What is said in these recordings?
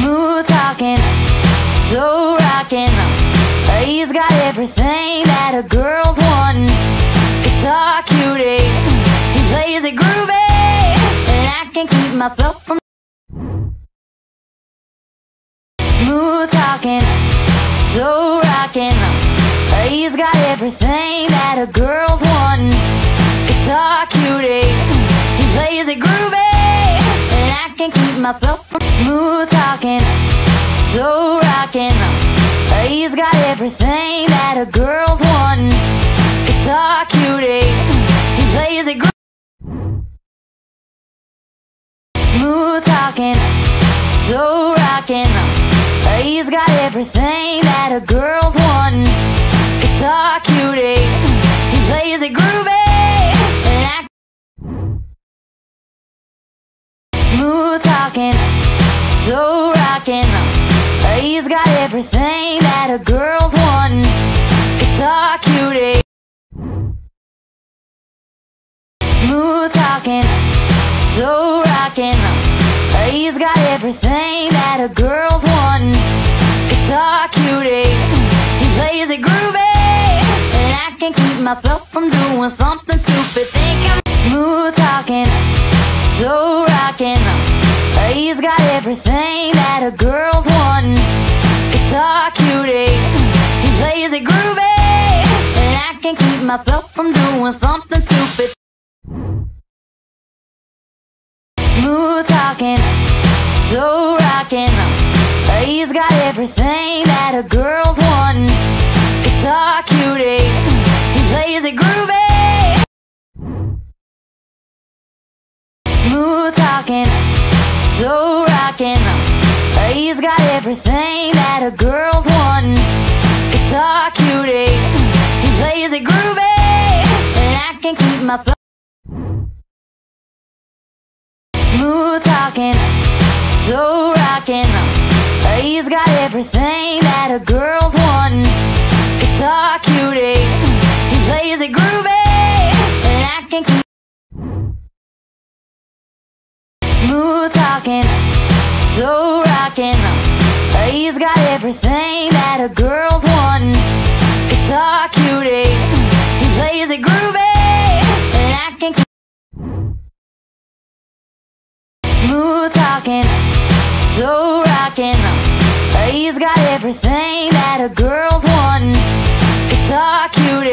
Smooth talking, so rocking. He's got everything that a girl's wanting. Guitar cutie, he plays it groovy, and I can't keep myself from. Smooth talking, so rocking. He's got everything that a girl's wanting. Guitar cutie, he plays it groovy. Can't keep myself from smooth talking, so rocking. He's got everything that a girl's wanting. Guitar cutie, he plays it smooth talking, so rocking. He's got everything that a girl's wanting. Guitar cutie, he plays it groovy. Smooth talking, so rocking. He's got everything that a girl's wanting. Guitar cutie. Smooth talking, so rocking. He's got everything that a girl's wanting. Guitar cutie, he plays it groovy, and I can't keep myself from doing something stupid. Think I'm smooth talking, so rockin'. He's got everything that a girl's wantin'. Guitar cutie, he plays it groovy, and I can't keep myself from doing something stupid. Smooth talking, so rockin'. He's got everything that a girl's wantin'. Guitar cutie, he plays it groovy. Smooth talking, so rocking. He's got everything that a girl's wanting. Guitar cutie, he plays it groovy, and I can't keep myself. Smooth talking, so rocking. He's got everything that a girl's wanting. Guitar cutie, he plays it groovy, and I can't keep. Smooth talking, so rocking. He's got everything that a girl's wanting. Guitar cutie, he plays it groovy, and I can't keep. Smooth talking, so rocking. He's got everything that a girl's wanting. Guitar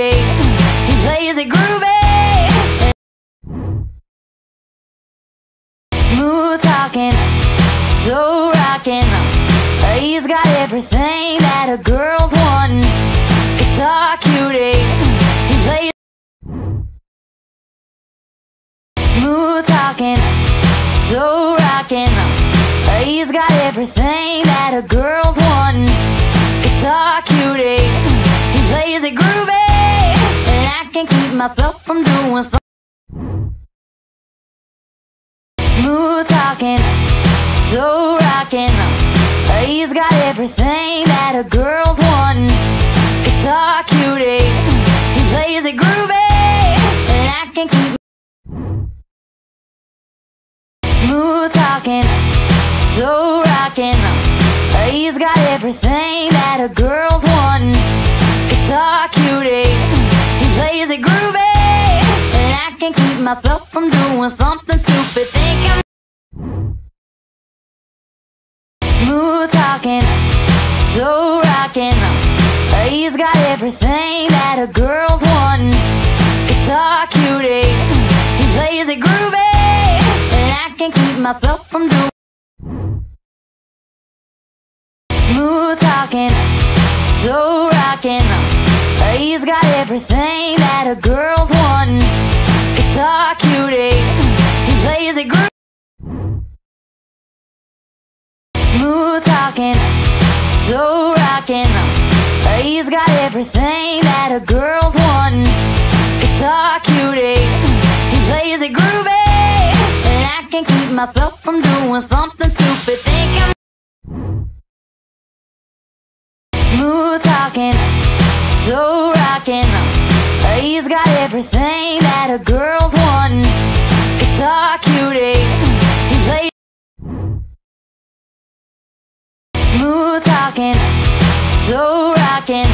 cutie, he plays it groovy. Smooth talking, so rocking. He's got everything that a girl's wanting. Guitar cutie, he plays. Smooth talking, so rocking. He's got everything that a girl's wanting. Guitar cutie, he plays it groovy, and I can't keep myself from doing something. Smooth talking, so rocking. He's got everything that a girl's wanting. Guitar cutie, he plays it groovy, and I can't keep. Smooth talking, so rocking. He's got everything that a girl's wanting. Guitar cutie, he plays it groovy, and I can't keep myself from doing something stupid. Smooth talking, so rocking. He's got everything that a girl's wanting. Guitar cutie, he plays it groovy, and I can't keep myself from doing. Smooth talking, so rocking. He's got everything that a girl's wanting. Guitar cutie, he plays it groovy. Smooth talking, so rocking. He's got everything that a girl's wanting. Guitar cutie, he plays it groovy, and I can't keep myself from doing something stupid. Think I'm smooth talking, so rocking. He's got everything that a girl's wanting. Guitar cutie, he plays. Smooth talking, so rocking.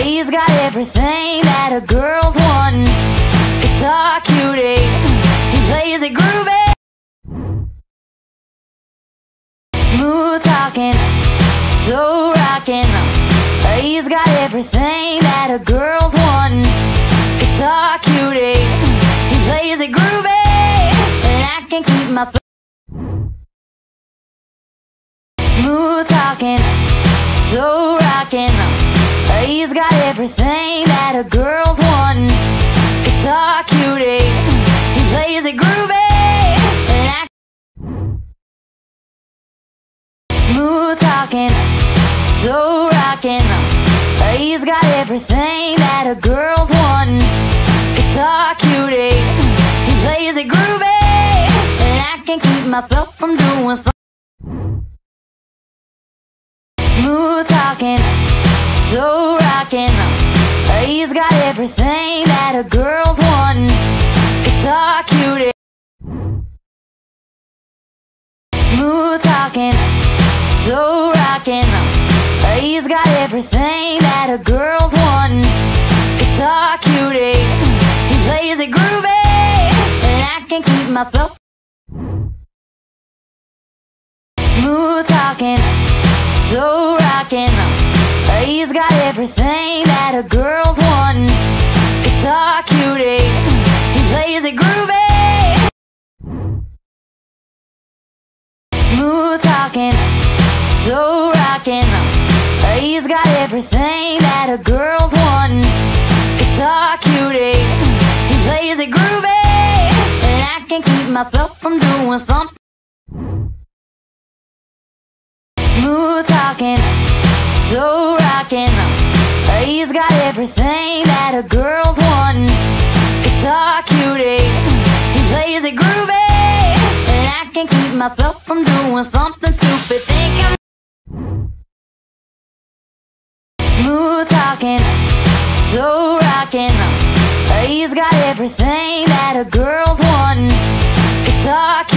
He's got everything that a girl's wanting. Guitar cutie, he plays it groovy. Smooth talking, so rocking. He's got everything that a girl's wanting. Guitar cutie, he plays it groovy. And I can keep myself. Smooth talking, so rocking. He's got everything that a girl's wanting. Guitar cutie, he plays it groovy. And I... Smooth talking, so rocking. He's got everything that a girl's wanting. Guitar cutie, he plays it groovy. And I can keep myself from doing something. Smooth talking, so rocking. He's got everything that a girl's wanting. Guitar cutie. Smooth talking, so rocking. He's got everything that a girl's wanting. Guitar cutie, he plays it groovy. And I can keep myself. Smooth talking, so rockin', he's got everything that a girl's wantin'. Guitar cutie, he plays it groovy. Smooth talkin', so rockin', he's got everything that a girl's wantin'. Guitar cutie, he plays it groovy. And I can keep myself from doing something. Smooth talking, so rocking. He's got everything that a girl's wanting. Guitar cutie, he plays it groovy. And I can keep myself from doing something stupid. Think I'm smooth talking, so rocking. He's got everything that a girl's wanting. Guitar cutie.